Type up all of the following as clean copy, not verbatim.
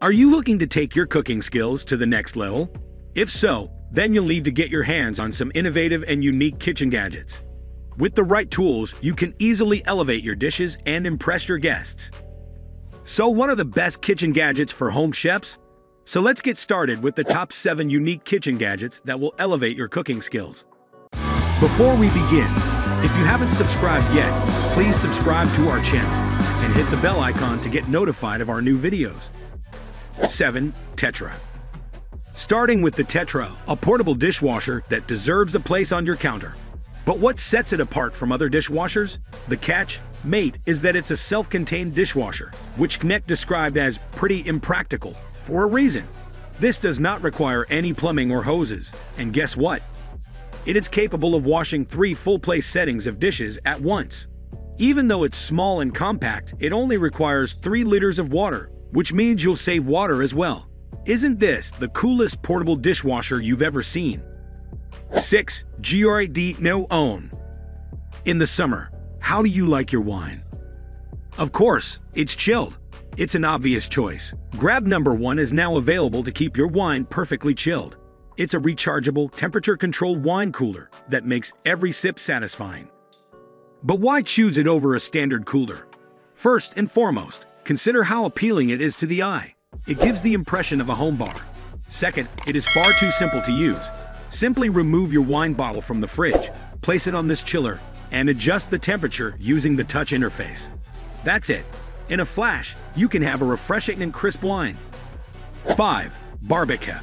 Are you looking to take your cooking skills to the next level? If so, then you'll need to get your hands on some innovative and unique kitchen gadgets. With the right tools, you can easily elevate your dishes and impress your guests. So one of the best kitchen gadgets for home chefs? So let's get started with the top 7 unique kitchen gadgets that will elevate your cooking skills. Before we begin, if you haven't subscribed yet, please subscribe to our channel and hit the bell icon to get notified of our new videos. 7. Tetra. Starting with the Tetra, a portable dishwasher that deserves a place on your counter. But what sets it apart from other dishwashers? The catch is that it's a self-contained dishwasher, which GNET described as pretty impractical for a reason. This does not require any plumbing or hoses, and guess what? It is capable of washing 3 full place settings of dishes at once. Even though it's small and compact, it only requires 3 liters of water, which means you'll save water as well. Isn't this the coolest portable dishwasher you've ever seen? 6. GRAD NO.1. In the summer, how do you like your wine? Of course, it's chilled. It's an obvious choice. GRAD No.1 is now available to keep your wine perfectly chilled. It's a rechargeable, temperature-controlled wine cooler that makes every sip satisfying. But why choose it over a standard cooler? First and foremost, consider how appealing it is to the eye. It gives the impression of a home bar. Second, it is far too simple to use. Simply remove your wine bottle from the fridge, place it on this chiller, and adjust the temperature using the touch interface. That's it. In a flash, you can have a refreshing and crisp wine. 5. Barbechef.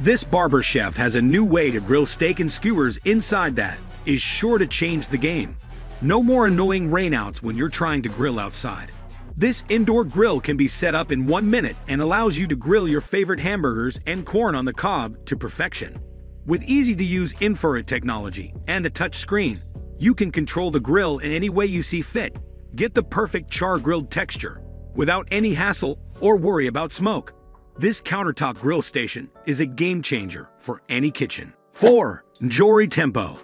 This Barbechef has a new way to grill steak and skewers inside that is sure to change the game. No more annoying rainouts when you're trying to grill outside. This indoor grill can be set up in 1 minute and allows you to grill your favorite hamburgers and corn on the cob to perfection. With easy-to-use infrared technology and a touch screen, you can control the grill in any way you see fit. Get the perfect char-grilled texture without any hassle or worry about smoke. This countertop grill station is a game-changer for any kitchen. 4. Njori Tempo.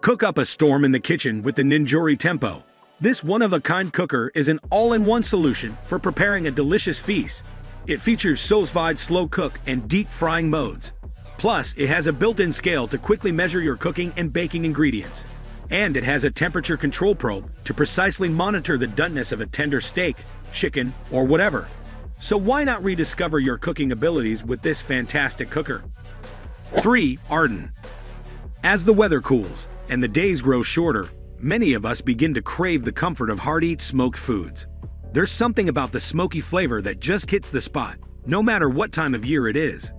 Cook up a storm in the kitchen with the Njori Tempo. This one-of-a-kind cooker is an all-in-one solution for preparing a delicious feast. It features self-contained slow cook and deep frying modes. Plus, it has a built-in scale to quickly measure your cooking and baking ingredients. And it has a temperature control probe to precisely monitor the doneness of a tender steak, chicken, or whatever. So why not rediscover your cooking abilities with this fantastic cooker? 3. Arden. As the weather cools and the days grow shorter, many of us begin to crave the comfort of hard-eat smoked foods. There's something about the smoky flavor that just hits the spot, no matter what time of year it is.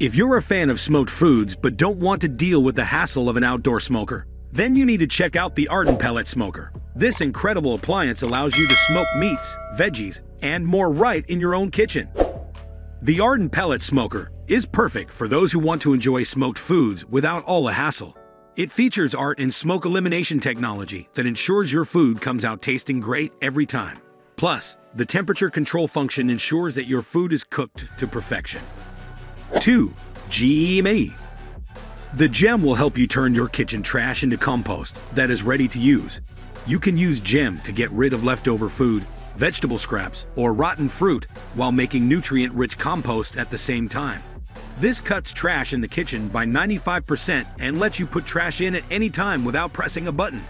If you're a fan of smoked foods but don't want to deal with the hassle of an outdoor smoker, then you need to check out the Arden Pellet Smoker. This incredible appliance allows you to smoke meats, veggies, and more right in your own kitchen. The Arden Pellet Smoker is perfect for those who want to enjoy smoked foods without all the hassle. It features Arden smoke elimination technology that ensures your food comes out tasting great every time. Plus, the temperature control function ensures that your food is cooked to perfection. 2. GEME. The GEME will help you turn your kitchen trash into compost that is ready to use. You can use GEME to get rid of leftover food, vegetable scraps, or rotten fruit while making nutrient-rich compost at the same time. This cuts trash in the kitchen by 95% and lets you put trash in at any time without pressing a button.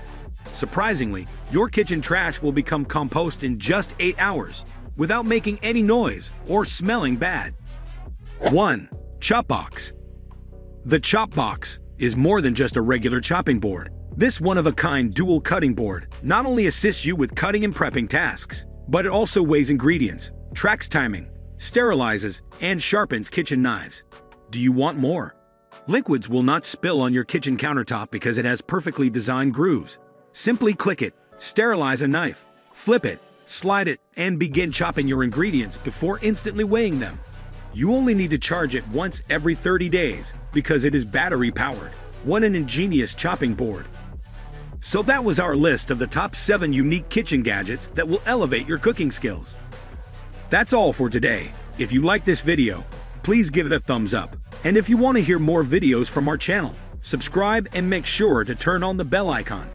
Surprisingly, your kitchen trash will become compost in just 8 hours without making any noise or smelling bad. 1. ChopBox. The ChopBox is more than just a regular chopping board. This one-of-a-kind dual cutting board not only assists you with cutting and prepping tasks, but it also weighs ingredients, tracks timing, sterilizes, and sharpens kitchen knives. Do you want more? Liquids will not spill on your kitchen countertop because it has perfectly designed grooves. Simply click it, sterilize a knife, flip it, slide it, and begin chopping your ingredients before instantly weighing them. You only need to charge it once every 30 days because it is battery-powered. What an ingenious chopping board. So that was our list of the top 7 unique kitchen gadgets that will elevate your cooking skills. That's all for today. If you like this video, please give it a thumbs up. And if you want to hear more videos from our channel, subscribe and make sure to turn on the bell icon.